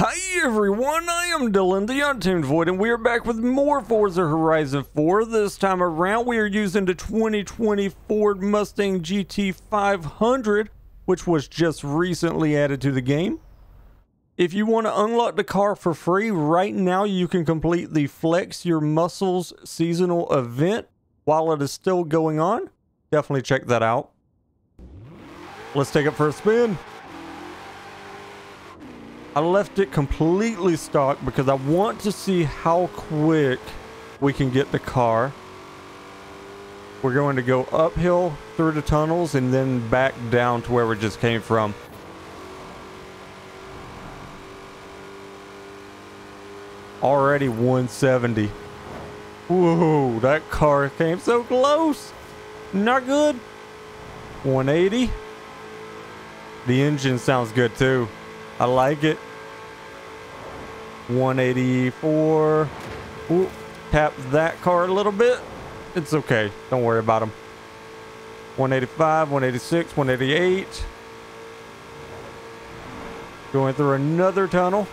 Hi everyone, I am Dylan the Untamed Void, and we are back with more Forza Horizon 4. This time around, we are using the 2020 Ford Mustang GT500, which was just recently added to the game. If you want to unlock the car for free, right now you can complete the Flex Your Muscles seasonal event while it is still going on. Definitely check that out. Let's take it for a spin. I left it completely stock because I want to see how quick we can get the car. We're going to go uphill through the tunnels and then back down to where we just came from. Already 170. Whoa, that car came so close. Not good. 180. The engine sounds good too. I like it. 184. Ooh, tap that car a little bit. It's okay. Don't worry about them. 185, 186, 188. Going through another tunnel.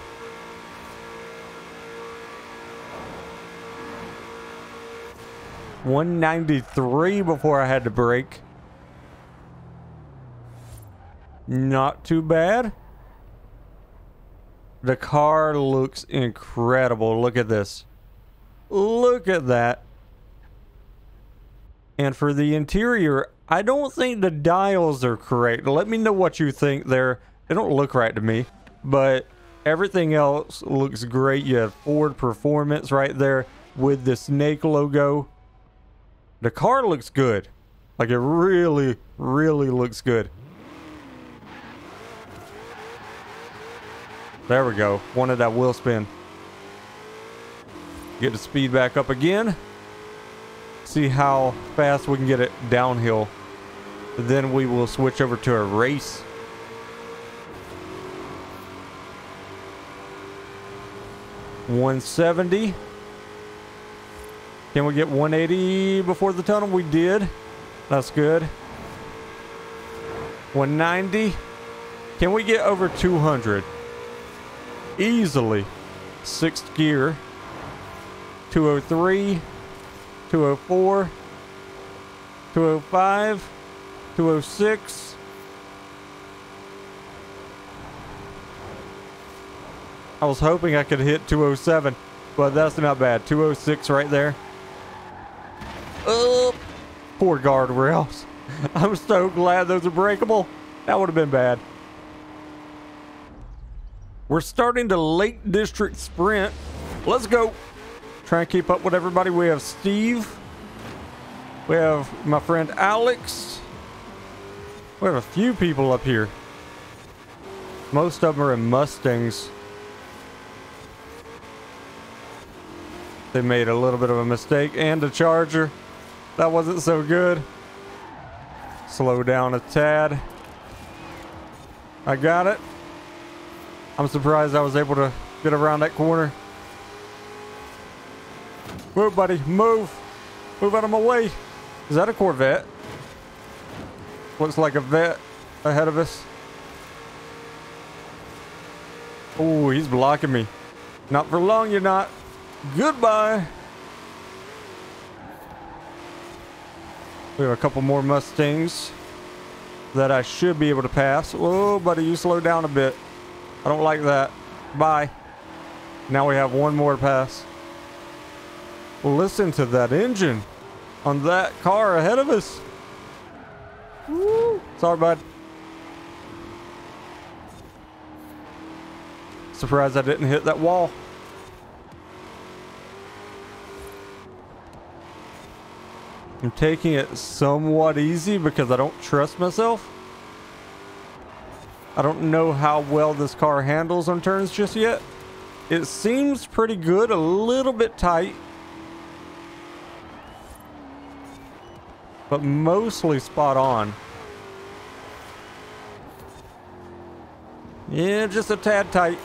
$193 before I had to brake. Not too bad. The car looks incredible. Look at this. Look at that. And for the interior, I don't think the dials are correct. Let me know what you think there. They don't look right to me, but everything else looks great. You have Ford Performance right there with the snake logo. The car looks good. Like, it really, really looks good. There we go. Wanted that wheel spin. Get the speed back up again. See how fast we can get it downhill. Then we will switch over to a race. $170. Can we get 180 before the tunnel? We did. That's good. 190. Can we get over 200? Easily. Sixth gear. 203. 204. 205. 206. I was hoping I could hit 207, but that's not bad. 206 right there. Oh, poor guardrails. I'm so glad those are breakable. That would have been bad. We're starting the Lake District sprint. Let's go. Try and keep up with everybody. We have Steve. We have my friend Alex. We have a few people up here. Most of them are in Mustangs. They made a little bit of a mistake, and a Charger. That wasn't so good. Slow down a tad. I got it. I'm surprised I was able to get around that corner. Move, buddy. Move. Move out of my way. Is that a Corvette? Looks like a Vet ahead of us. Oh, he's blocking me. Not for long, you're not. Goodbye. We have a couple more Mustangs that I should be able to pass. Oh, buddy, you slow down a bit. I don't like that. Bye. Now we have one more pass. Listen to that engine on that car ahead of us. Woo. Sorry, bud. Surprised I didn't hit that wall. I'm taking it somewhat easy because I don't trust myself. I don't know how well this car handles on turns just yet. It seems pretty good, a little bit tight, but mostly spot on. Yeah, just a tad tight.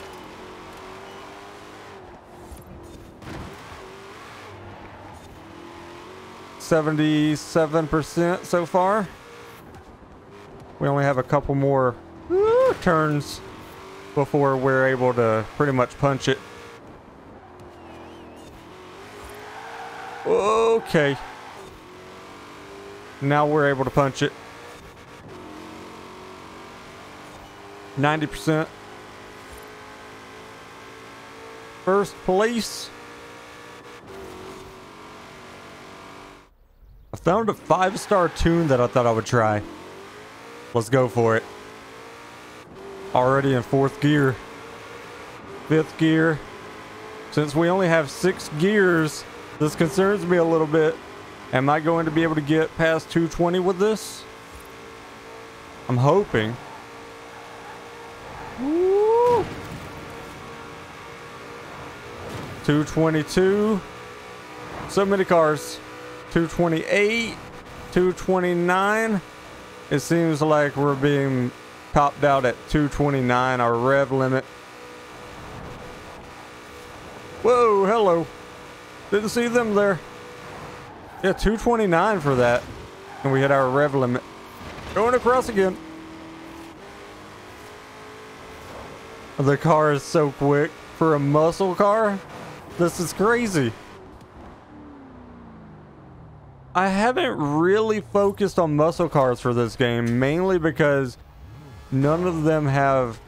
$77% so far. We only have a couple more turns before we're able to pretty much punch it. Okay. Now we're able to punch it. 90%. First place. I found a 5-star tune that I thought I would try. Let's go for it. Already in 4th gear. 5th gear. Since we only have 6 gears, this concerns me a little bit. Am I going to be able to get past 220 with this? I'm hoping. Woo! 222. So many cars. 228. 229. It seems like we're being topped out at 229, our rev limit. Whoa, hello. Didn't see them there. Yeah, 229 for that. And we hit our rev limit. Going across again. The car is so quick for a muscle car. This is crazy. I haven't really focused on muscle cars for this game, mainly because none of them have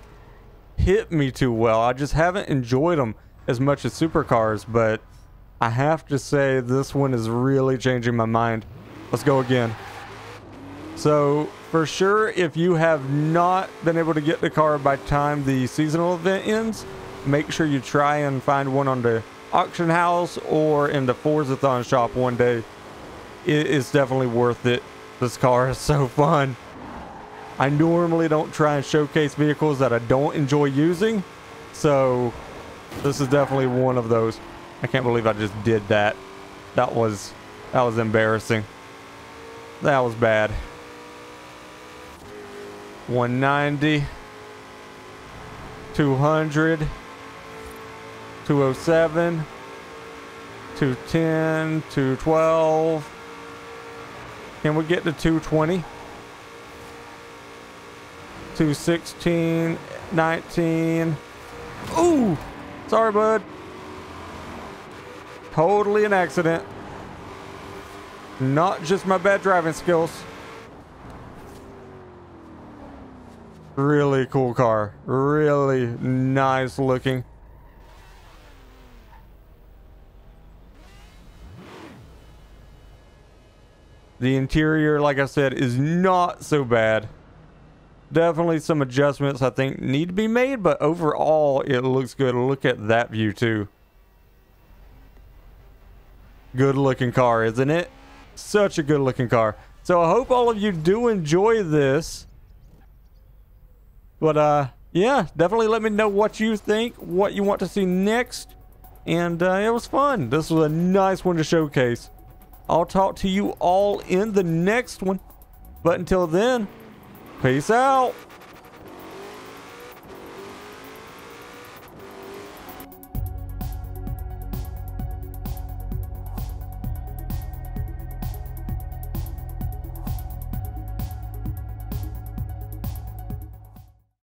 hit me too well. I just haven't enjoyed them as much as supercars, but I have to say this one is really changing my mind. Let's go again. So for sure, if you have not been able to get the car by the time the seasonal event ends, make sure you try and find one on the auction house or in the Forzathon shop one day. It is definitely worth it. This car is so fun. I normally don't try and showcase vehicles that I don't enjoy using, so this is definitely one of those. I can't believe I just did that. That was embarrassing. That was bad. 190. 200. 207. 210. 212. Can we get to 220? 216, 19. Ooh! Sorry, bud. Totally an accident. Not just my bad driving skills. Really cool car. Really nice looking. The interior, like I said, is not so bad. Definitely some adjustments I think need to be made, but overall it looks good. Look at that view too. Good looking car, isn't it? Such a good looking car. So I hope all of you do enjoy this. But yeah, definitely let me know what you think, what you want to see next. And it was fun. This was a nice one to showcase. I'll talk to you all in the next one. But until then, peace out.